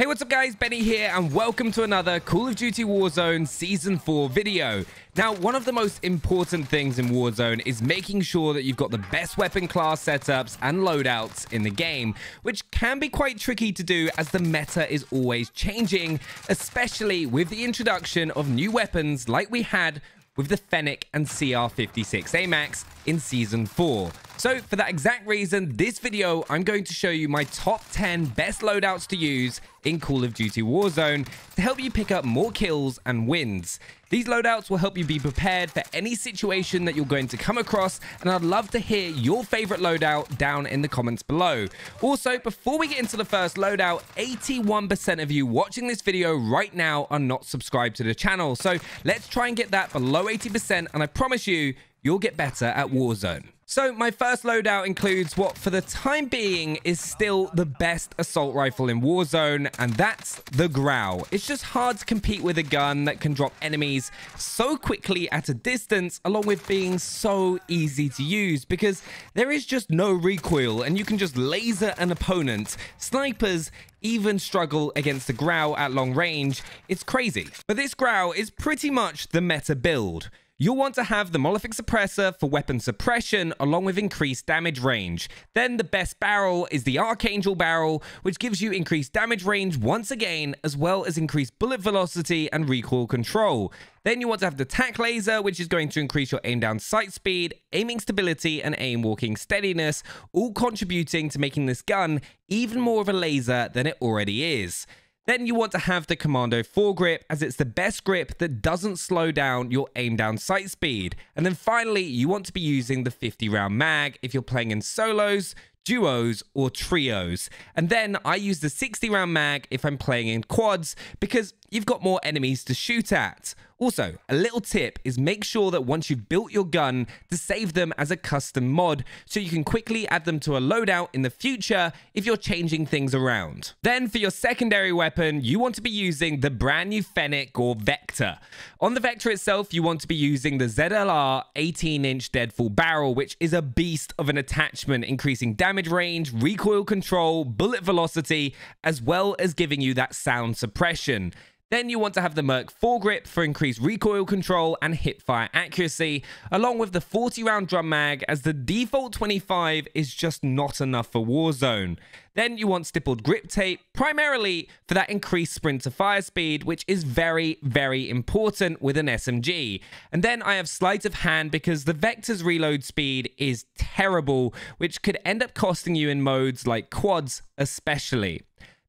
Hey, what's up guys, Benny here and welcome to another Call of Duty Warzone Season 4 video. Now, one of the most important things in Warzone is making sure that you've got the best weapon class setups and loadouts in the game, which can be quite tricky to do as the meta is always changing, especially with the introduction of new weapons like we had with the Fennec and CR-56 AMAX in Season 4. So for that exact reason, this video, I'm going to show you my top 10 best loadouts to use in Call of Duty Warzone to help you pick up more kills and wins. These loadouts will help you be prepared for any situation that you're going to come across, and I'd love to hear your favorite loadout down in the comments below. Also, before we get into the first loadout, 81% of you watching this video right now are not subscribed to the channel. So let's try and get that below 80%, and I promise you, you'll get better at Warzone. So my first loadout includes what for the time being is still the best assault rifle in Warzone, and that's the Grau. It's just hard to compete with a gun that can drop enemies so quickly at a distance, along with being so easy to use because there is just no recoil and you can just laser an opponent. Snipers even struggle against the Grau at long range. It's crazy. But this Grau is pretty much the meta build. You'll want to have the Molefic Suppressor for weapon suppression along with increased damage range. Then the best barrel is the Archangel Barrel, which gives you increased damage range once again, as well as increased bullet velocity and recoil control. Then you want to have the Tac Laser, which is going to increase your aim down sight speed, aiming stability and aim walking steadiness, all contributing to making this gun even more of a laser than it already is. Then you want to have the commando foregrip, as it's the best grip that doesn't slow down your aim down sight speed. And then finally, you want to be using the 50 round mag if you're playing in solos, duos or trios. And then I use the 60 round mag if I'm playing in quads because you've got more enemies to shoot at. Also, a little tip is make sure that once you've built your gun to save them as a custom mod so you can quickly add them to a loadout in the future if you're changing things around. Then for your secondary weapon, you want to be using the brand new Fennec or Vector. On the Vector itself, you want to be using the ZLR 18-inch Deadfall barrel, which is a beast of an attachment, increasing damage range, recoil control, bullet velocity, as well as giving you that sound suppression. Then you want to have the Merc 4 grip for increased recoil control and hipfire accuracy, along with the 40 round drum mag, as the default 25 is just not enough for Warzone. Then you want stippled grip tape, primarily for that increased sprint to fire speed, which is very, very important with an SMG. And then I have sleight of hand because the Vector's reload speed is terrible, which could end up costing you in modes like quads especially.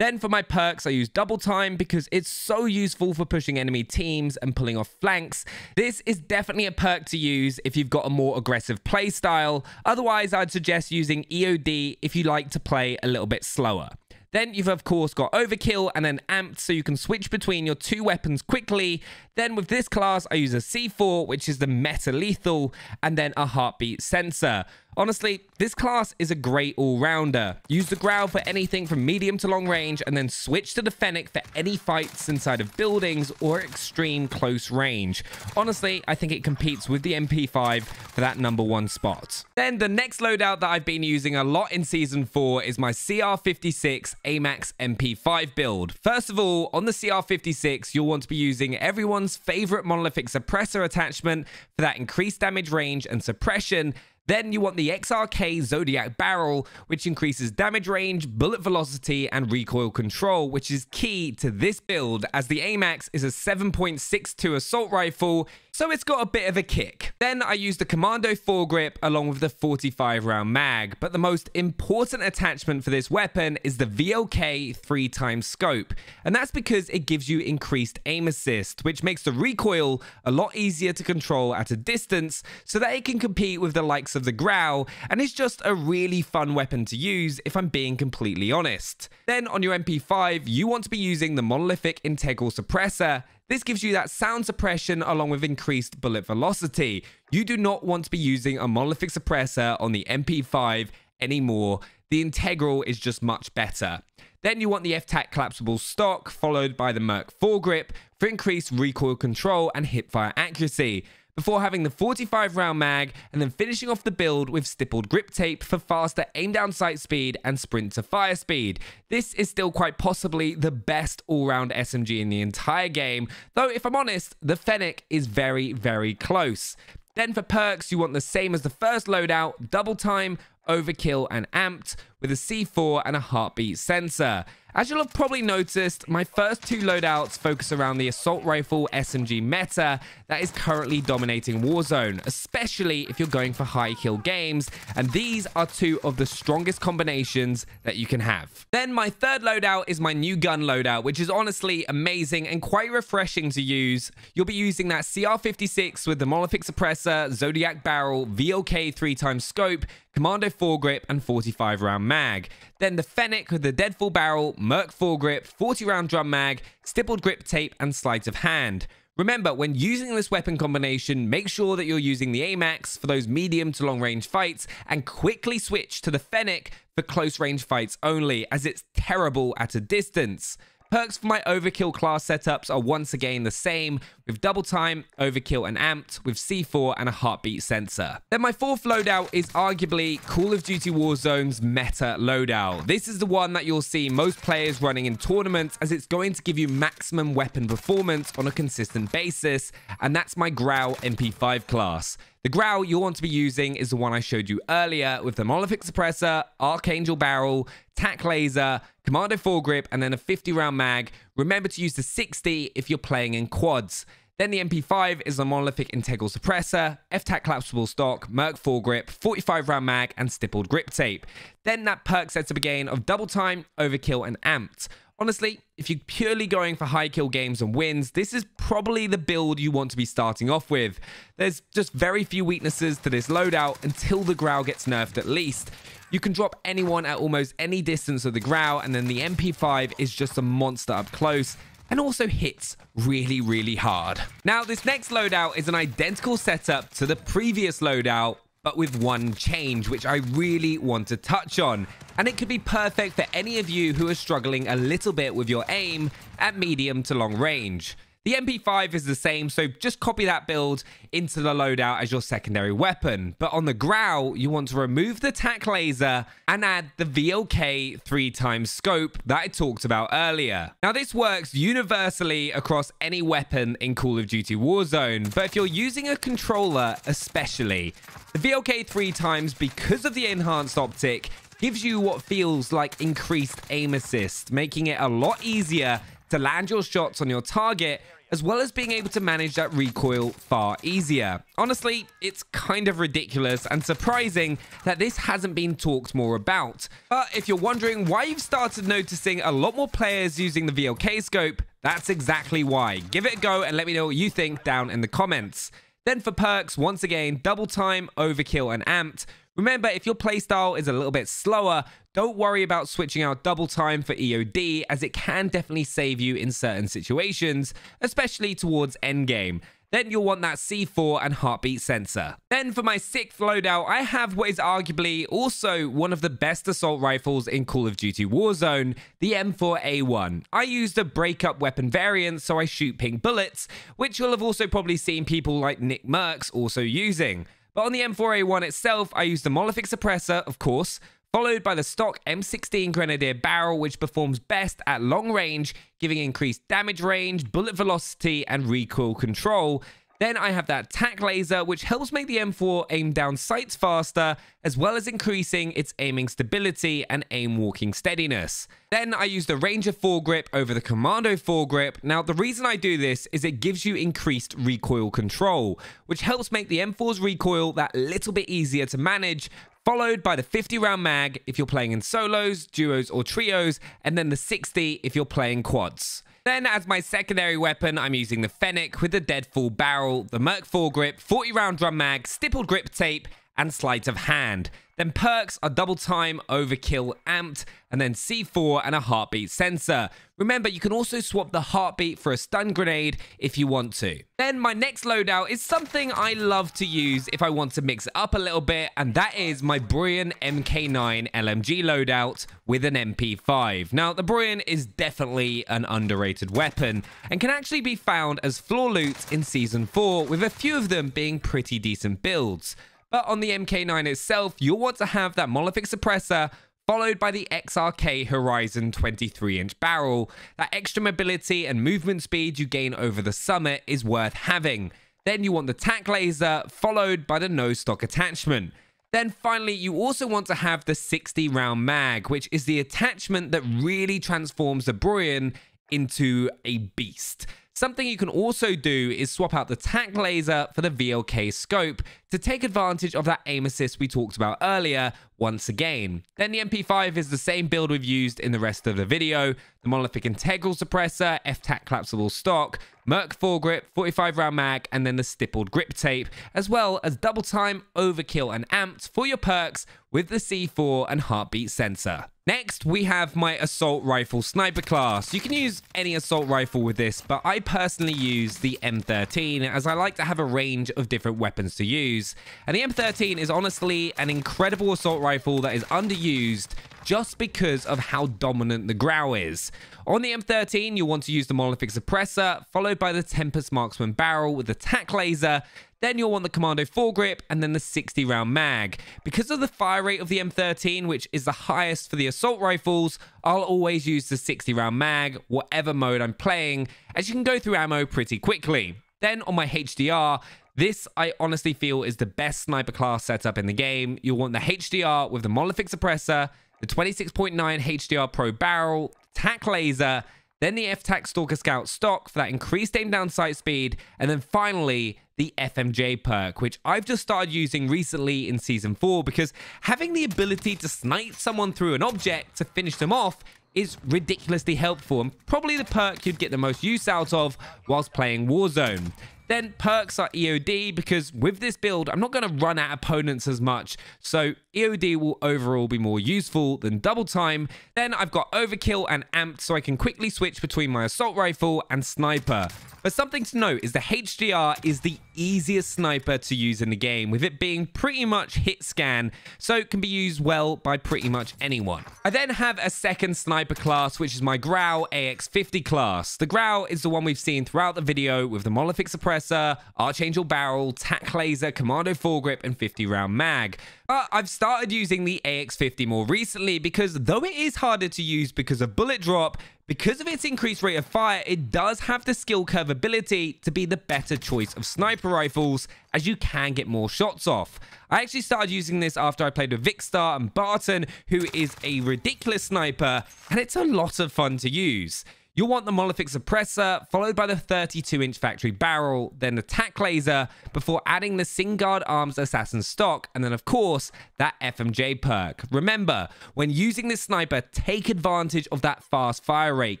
Then for my perks, I use Double Time because it's so useful for pushing enemy teams and pulling off flanks. This is definitely a perk to use if you've got a more aggressive play style. Otherwise, I'd suggest using EOD if you like to play a little bit slower. Then you've of course got Overkill and then Amped, so you can switch between your two weapons quickly. Then with this class, I use a C4, which is the meta lethal, and then a Heartbeat Sensor. Honestly, this class is a great all-rounder. Use the Grau for anything from medium to long range, and then switch to the Fennec for any fights inside of buildings or extreme close range. Honestly, I think it competes with the MP5 for that #1 spot. Then the next loadout that I've been using a lot in Season 4 is my CR-56 AMAX MP5 build. First of all, on the CR-56, you'll want to be using everyone's favorite Monolithic Suppressor attachment for that increased damage range and suppression. Then you want the XRK Zodiac Barrel, which increases damage range, bullet velocity, and recoil control, which is key to this build as the AMAX is a 7.62 assault rifle, so it's got a bit of a kick. Then I use the commando foregrip along with the 45 round mag, but the most important attachment for this weapon is the VLK 3x Scope, and that's because it gives you increased aim assist, which makes the recoil a lot easier to control at a distance so that it can compete with the likes of the Grau, and it's just a really fun weapon to use if I'm being completely honest. Then on your MP5, you want to be using the Monolithic Integral Suppressor. This gives you that sound suppression along with increased bullet velocity. You do not want to be using a Monolithic Suppressor on the MP5 anymore. The Integral is just much better. Then you want the F-TAC collapsible stock, followed by the Merc 4 grip for increased recoil control and hipfire accuracy. before having the 45 round mag and then finishing off the build with stippled grip tape for faster aim down sight speed and sprint to fire speed. This is still quite possibly the best all-round SMG in the entire game, though if I'm honest, the Fennec is very, very close. Then for perks, you want the same as the first loadout, Double Time, Overkill and Amped, with a C4 and a Heartbeat Sensor. As you'll have probably noticed, my first two loadouts focus around the assault rifle SMG meta that is currently dominating Warzone, especially if you're going for high kill games, and these are two of the strongest combinations that you can have. Then my third loadout is my new gun loadout, which is honestly amazing and quite refreshing to use. You'll be using that CR-56 with the Molefic Suppressor, Zodiac Barrel, VLK 3x Scope, commando foregrip and 45 round mag. Then the Fennec with the Deadfall barrel, Merc 4 grip, 40 round drum mag, stippled grip tape and sleight of hand. Remember, when using this weapon combination, make sure that you're using the AMAX for those medium to long range fights and quickly switch to the Fennec for close range fights only, as it's terrible at a distance. Perks for my Overkill class setups are once again the same, with Double Time, Overkill and Amped, with C4 and a Heartbeat Sensor. Then my fourth loadout is arguably Call of Duty Warzone's meta loadout. This is the one that you'll see most players running in tournaments, as it's going to give you maximum weapon performance on a consistent basis, and that's my Grau MP5 class. The Grau you'll want to be using is the one I showed you earlier, with the Monolithic Suppressor, Archangel Barrel, Tac Laser, commando foregrip, and then a 50 round mag. Remember to use the 60 if you're playing in quads. Then the MP5 is the Monolithic Integral Suppressor, F-TAC collapsible stock, Merc 4 grip, 45 round mag, and stippled grip tape. Then that perk setup again of Double Time, Overkill, and Amped. Honestly, if you're purely going for high kill games and wins, this is probably the build you want to be starting off with. There's just very few weaknesses to this loadout until the Grau gets nerfed at least. You can drop anyone at almost any distance of the Grau, and then the MP5 is just a monster up close, and also hits really, really hard. Now, this next loadout is an identical setup to the previous loadout, but with one change, which I really want to touch on. And it could be perfect for any of you who are struggling a little bit with your aim at medium to long range. The MP5 is the same, so just copy that build into the loadout as your secondary weapon. But on the Grau, you want to remove the Tac Laser and add the VLK 3x Scope that I talked about earlier. Now, this works universally across any weapon in Call of Duty Warzone, but if you're using a controller especially, the VLK 3x, because of the enhanced optic, gives you what feels like increased aim assist, making it a lot easier to land your shots on your target, as well as being able to manage that recoil far easier. Honestly, it's kind of ridiculous and surprising that this hasn't been talked more about. But if you're wondering why you've started noticing a lot more players using the VLK scope, that's exactly why. Give it a go and let me know what you think down in the comments. Then for perks, once again, Double Time, Overkill and Amped. Remember, if your playstyle is a little bit slower, don't worry about switching out Double Time for EOD, as it can definitely save you in certain situations, especially towards endgame. Then you'll want that C4 and Heartbeat Sensor. Then for my sixth loadout, I have what is arguably also one of the best assault rifles in Call of Duty Warzone, the M4A1. I used a breakup weapon variant, so I shoot pink bullets, which you'll have also probably seen people like Nickmercs also using. But on the M4A1 itself, I used the Molefic Suppressor, of course, followed by the stock M16 Grenadier Barrel, which performs best at long range, giving increased damage range, bullet velocity, and recoil control. Then I have that Tac Laser, which helps make the M4 aim down sights faster, as well as increasing its aiming stability and aim walking steadiness. Then I use the Ranger foregrip over the commando foregrip. Now, the reason I do this is it gives you increased recoil control, which helps make the M4's recoil that little bit easier to manage, followed by the 50 round mag if you're playing in solos, duos, or trios, and then the 60 if you're playing quads. Then as my secondary weapon, I'm using the Fennec with the Deadfall barrel, the Merc 4 grip, 40 round drum mag, stippled grip tape, and sleight of hand. Then perks are Double Time, Overkill, Amped, and then C4 and a Heartbeat Sensor. Remember, you can also swap the Heartbeat for a stun grenade if you want to. Then my next loadout is something I love to use if I want to mix it up a little bit, and that is my Breuer MK9 LMG loadout with an MP5. Now, the Breuer is definitely an underrated weapon and can actually be found as floor loot in Season 4, with a few of them being pretty decent builds. But on the MK9 itself, you'll want to have that Molefic Suppressor, followed by the XRK Horizon 23-inch barrel. That extra mobility and movement speed you gain over the summit is worth having. Then you want the Tac Laser, followed by the no stock attachment. Then finally, you also want to have the 60-round mag, which is the attachment that really transforms the Breuer into a beast. Something you can also do is swap out the Tac Laser for the VLK scope to take advantage of that aim assist we talked about earlier once again. Then the MP5 is the same build we've used in the rest of the video: the Monolithic Integral Suppressor, F-TAC collapsible stock, Merc 4 grip, 45-round mag, and then the stippled grip tape, as well as Double Time, Overkill, and Amped for your perks with the C4 and Heartbeat Sensor. Next, we have my Assault Rifle Sniper class. You can use any assault rifle with this, but I personally use the M13 as I like to have a range of different weapons to use. And the M13 is honestly an incredible assault rifle that is underused just because of how dominant the Grau is. On the M13, you'll want to use the Molefic Suppressor, followed by the Tempest Marksman barrel with the Tac Laser. Then you'll want the commando foregrip and then the 60-round mag. Because of the fire rate of the M13, which is the highest for the assault rifles, I'll always use the 60-round mag, whatever mode I'm playing, as you can go through ammo pretty quickly. Then on my HDR, this I honestly feel is the best sniper class setup in the game. You'll want the HDR with the Molefic Suppressor, the 26.9 HDR Pro barrel, Tac Laser, then the F-TAC Stalker Scout stock for that increased aim down sight speed, and then finally the FMJ perk, which I've just started using recently in Season 4, because having the ability to snipe someone through an object to finish them off is ridiculously helpful, and probably the perk you'd get the most use out of whilst playing Warzone. Then perks are EOD, because with this build, I'm not going to run at opponents as much, so EOD will overall be more useful than Double Time. Then I've got Overkill and Amped, so I can quickly switch between my assault rifle and sniper. But something to note is the HDR is the easiest sniper to use in the game, with it being pretty much hit scan, so it can be used well by pretty much anyone. I then have a second sniper class, which is my Grau AX50 class. The Grau is the one we've seen throughout the video, with the Molefic Suppressor, Archangel Barrel, Tac Laser, commando foregrip, and 50-round mag. But I've started using the AX50 more recently because though it is harder to use because of bullet drop, because of its increased rate of fire, it does have the skill curve ability to be the better choice of sniper rifles, as you can get more shots off. I actually started using this after I played with Vicstar and Barton, who is a ridiculous sniper, and it's a lot of fun to use. You'll want the Molefic Suppressor, followed by the 32-inch factory barrel, then the Tac Laser, before adding the Singard Arms Assassin stock, and then, of course, that FMJ perk. Remember, when using this sniper, take advantage of that fast fire rate,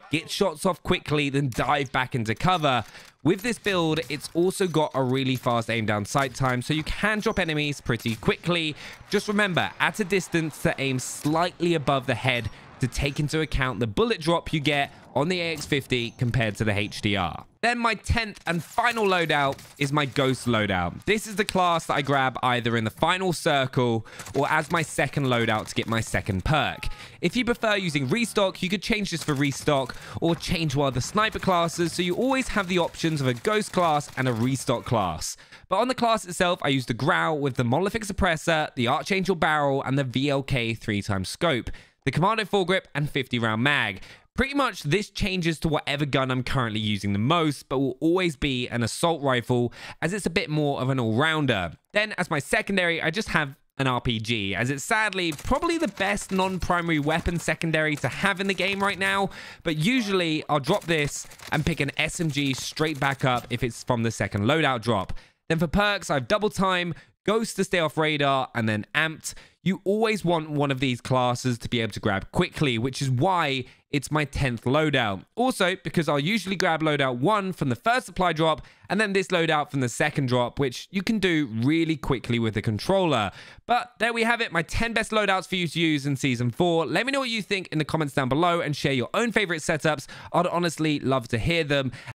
get shots off quickly, then dive back into cover. With this build, it's also got a really fast aim down sight time, so you can drop enemies pretty quickly. Just remember, at a distance, to aim slightly above the head, to take into account the bullet drop you get on the AX50 compared to the HDR. Then my 10th and final loadout is my Ghost loadout. This is the class that I grab either in the final circle or as my second loadout to get my second perk. If you prefer using restock, you could change this for restock or change one of the sniper classes, so you always have the options of a Ghost class and a restock class. But on the class itself, I use the Grau with the Molefic Suppressor, the Archangel Barrel, and the VLK 3x Scope, the commando foregrip, and 50-round mag. Pretty much this changes to whatever gun I'm currently using the most, but will always be an assault rifle, as it's a bit more of an all-rounder. Then as my secondary, I just have an RPG, as it's sadly probably the best non-primary weapon secondary to have in the game right now, but usually I'll drop this and pick an SMG straight back up if it's from the second loadout drop. Then for perks, I have Double Time, Ghost to stay off radar, and then Amped. You always want one of these classes to be able to grab quickly, which is why it's my 10th loadout. Also, because I'll usually grab loadout 1 from the first supply drop, and then this loadout from the second drop, which you can do really quickly with the controller. But there we have it, my 10 best loadouts for you to use in Season 4. Let me know what you think in the comments down below, and share your own favorite setups. I'd honestly love to hear them.